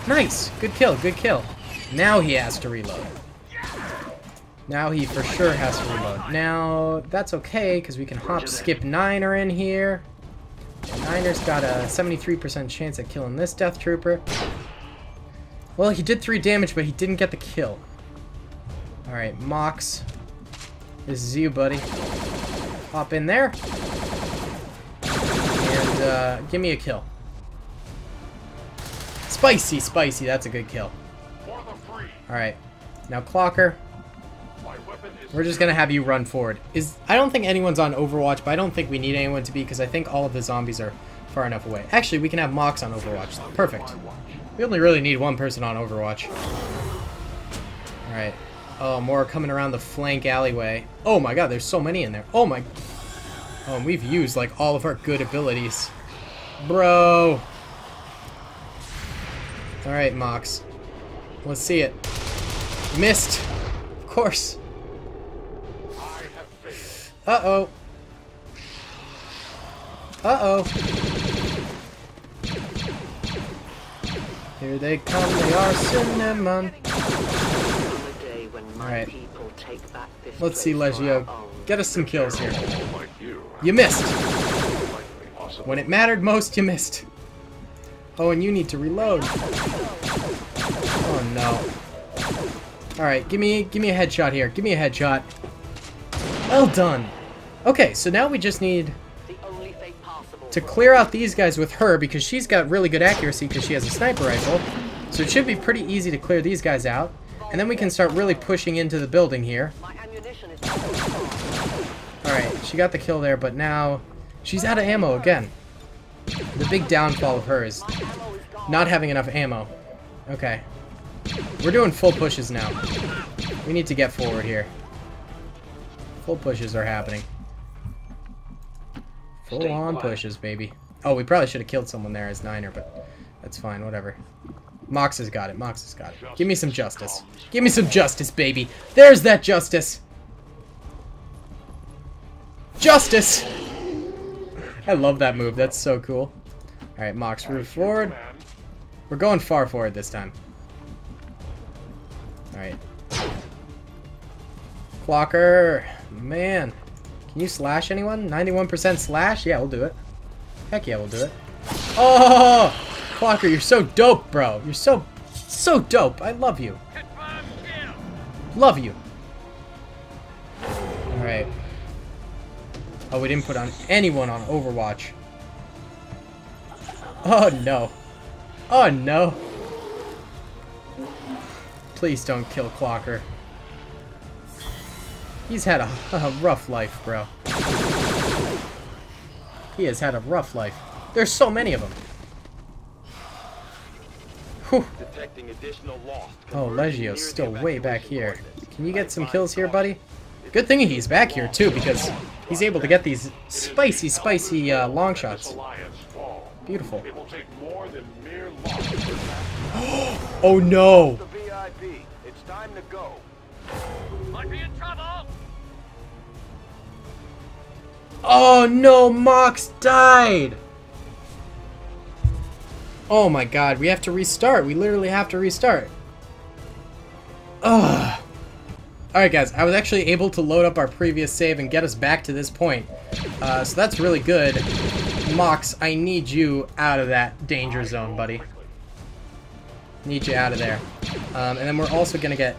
Nice! Good kill, good kill. Now he has to reload. Now he for sure has to reload. Now, that's okay, because we can hop, skip Niner in here. Niner's got a seventy-three percent chance at killing this Death Trooper. Well, he did three damage, but he didn't get the kill. Alright, Mox. This is you, buddy. Hop in there. And, uh, give me a kill. Spicy, spicy. That's a good kill. Alright, now Clocker, we're just going to have you run forward. Is I don't think anyone's on Overwatch, but I don't think we need anyone to be because I think all of the zombies are far enough away. Actually, we can have Mox on Overwatch. Perfect. We only really need one person on Overwatch. Alright. Oh, more coming around the flank alleyway. Oh my god, there's so many in there. Oh my... Oh, and we've used, like, all of our good abilities. Bro! Alright, Mox. Let's see it. Missed. Of course. Uh-oh. Uh-oh. Here they come, they are cinnamon. Alright. Let's see, Legio. Get us some kills here. You missed! When it mattered most, you missed. Oh, and you need to reload. Oh, no. Alright, give me, give me a headshot here. Give me a headshot. Well done. Okay, so now we just need to clear out these guys with her, because she's got really good accuracy because she has a sniper rifle. So it should be pretty easy to clear these guys out. And then we can start really pushing into the building here. Alright, she got the kill there, but now she's out of ammo again. The big downfall of her is not having enough ammo. Okay. We're doing full pushes now. We need to get forward here. Full pushes are happening. Full on pushes, baby. Oh, we probably should have killed someone there as Niner, but that's fine, whatever. Mox has got it, Mox has got it. Give me some justice. Give me some justice, baby. There's that justice. Justice! I love that move, that's so cool. Alright, Mox, move forward. We're going far forward this time. Alright. Clocker, man. Can you slash anyone? ninety-one percent slash? Yeah, we'll do it. Heck yeah, we'll do it. Oh! Clocker, you're so dope, bro. You're so, so dope. I love you. Love you. Alright. Oh, we didn't put on anyone on Overwatch. Oh, no. Oh, no. Please don't kill Clocker. He's had a, a rough life, bro. He has had a rough life. There's so many of them. Whew. Oh, Legio's still way back here. Can you get some kills here, buddy? Good thing he's back here, too, because he's able to get these spicy, spicy uh, long shots. Beautiful. Oh, no! It's time to go. Might be in trouble. Oh no, Mox died. Oh my god, we have to restart. We literally have to restart. Ugh. Alright guys, I was actually able to load up our previous save and get us back to this point. Uh, so that's really good. Mox, I need you out of that danger zone, buddy. Need you out of there. Um, and then we're also going to get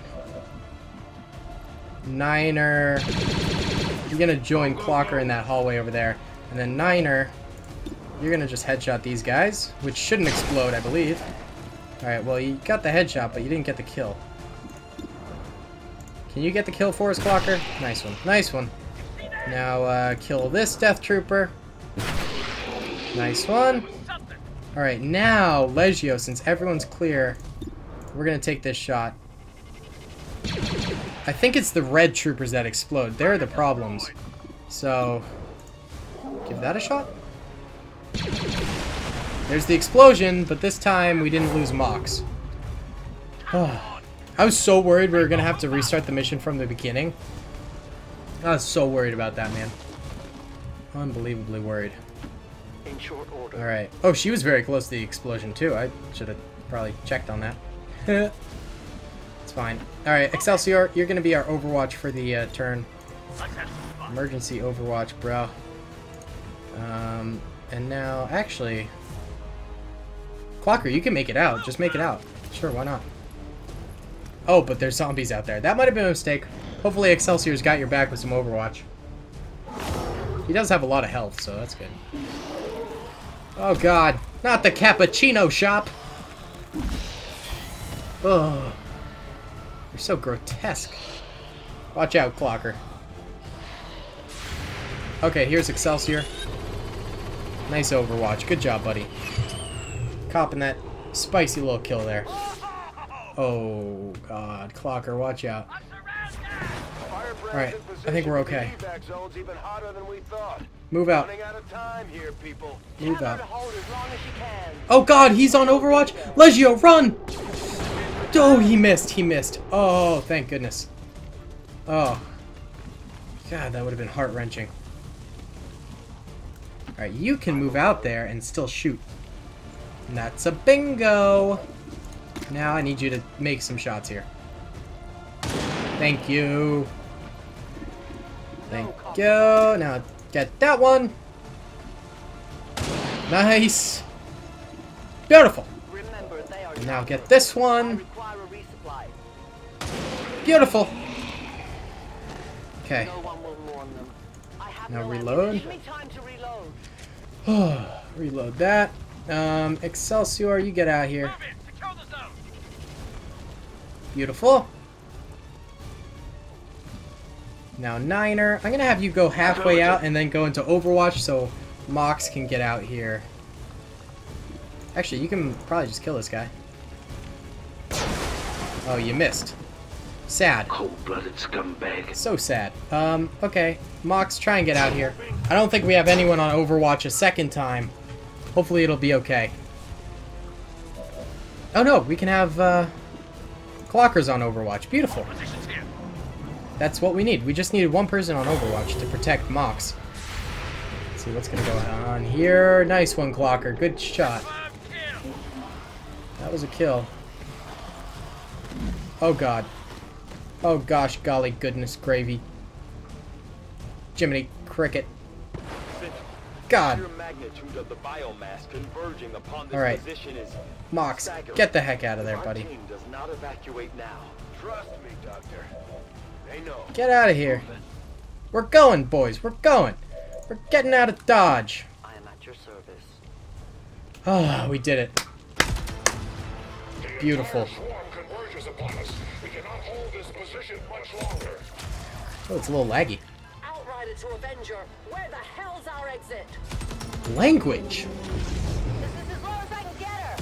Niner. You're gonna join Clocker in that hallway over there, and then Niner, you're gonna just headshot these guys, which shouldn't explode, I believe. Alright, well, you got the headshot, but you didn't get the kill. Can you get the kill for us, Clocker? Nice one, nice one. Now uh, kill this Death Trooper. Nice one. Alright, now Legio, since everyone's clear, we're gonna take this shot. I think it's the red troopers that explode. They're the problems. So, give that a shot. There's the explosion, but this time we didn't lose Mox. Oh, I was so worried we were going to have to restart the mission from the beginning. I was so worried about that, man. Unbelievably worried. Alright. Oh, she was very close to the explosion, too. I should have probably checked on that. Fine. Alright, Excelsior, you're gonna be our Overwatch for the uh, turn. Emergency Overwatch, bro. Um, and now, actually, Clocker, you can make it out. Just make it out. Sure, why not? Oh, but there's zombies out there. That might have been a mistake. Hopefully Excelsior's got your back with some Overwatch. He does have a lot of health, so that's good. Oh god, not the cappuccino shop! Ugh. You're so grotesque. Watch out, Clocker. Okay, here's Excelsior. Nice Overwatch. Good job, buddy. Copping that spicy little kill there. Oh, God. Clocker, watch out. Alright, I think we're okay. Move out. Move out. Oh, God, he's on Overwatch. Legio, run! Oh, he missed. He missed. Oh, thank goodness. Oh. God, that would have been heart-wrenching. Alright, you can move out there and still shoot. And that's a bingo. Now I need you to make some shots here. Thank you. Thank you. Now get that one. Nice. Beautiful. Now get this one. Beautiful. Okay. Now reload. Reload that. Um, Excelsior, you get out here. Beautiful. Now Niner, I'm gonna have you go halfway out and then go into Overwatch so Mox can get out here. Actually, you can probably just kill this guy. Oh, you missed. Sad. Cold-blooded scumbag. So sad. Um, okay. Mox, try and get out here. I don't think we have anyone on Overwatch a second time. Hopefully it'll be okay. Oh no, we can have uh, Clockers on Overwatch. Beautiful. That's what we need. We just needed one person on Overwatch to protect Mox. Let's see what's going to go on here. Nice one, Clocker. Good shot. That was a kill. Oh god. Oh gosh, golly, goodness, gravy. Jiminy Cricket. God. Alright. Mox, get the heck out of there, buddy. Get out of here. We're going, boys. We're going. We're getting out of Dodge. Ah, oh, we did it. Beautiful. Oh, it's a little laggy. Outrider to Avenger, where the hell's our exit? Language. This is as low as I can get her.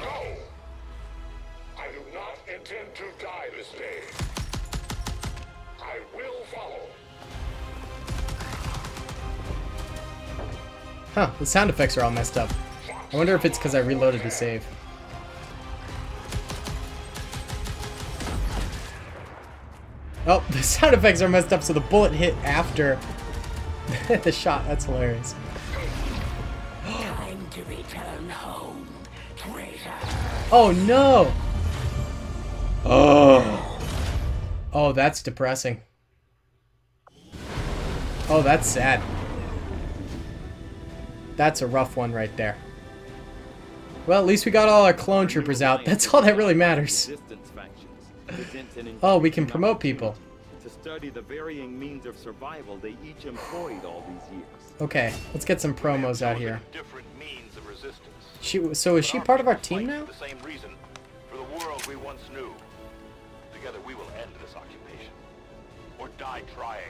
No. I do not intend to die this day. I will follow. Huh, the sound effects are all messed up. I wonder if it's because I reloaded the save. Oh, the sound effects are messed up, so the bullet hit after the shot. That's hilarious. Time to return home, traitor. Oh no! Oh. Oh, that's depressing. Oh, that's sad. That's a rough one right there. Well, at least we got all our clone troopers out. That's all that really matters. Oh, we can promote people. To study the varying means of survival they each employed all these years. Okay, let's get some promos out here. She, so is she part of our team now?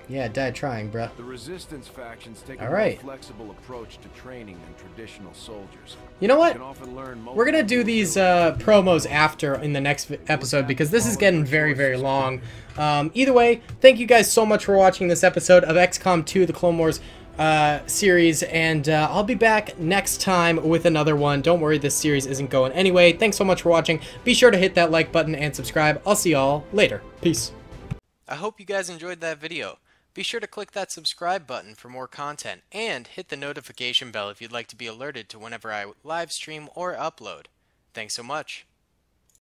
Yeah, die trying, bruh. The resistance factions take a more flexible approach to training than traditional soldiers. You know what? We're gonna do these uh, promos after in the next episode because this is getting very, very long. Um, either way, thank you guys so much for watching this episode of X COM two: The Clone Wars uh, series, and uh, I'll be back next time with another one. Don't worry, this series isn't going anyway. Thanks so much for watching. Be sure to hit that like button and subscribe. I'll see y'all later. Peace. I hope you guys enjoyed that video. Be sure to click that subscribe button for more content and hit the notification bell if you'd like to be alerted to whenever I live stream or upload. Thanks so much.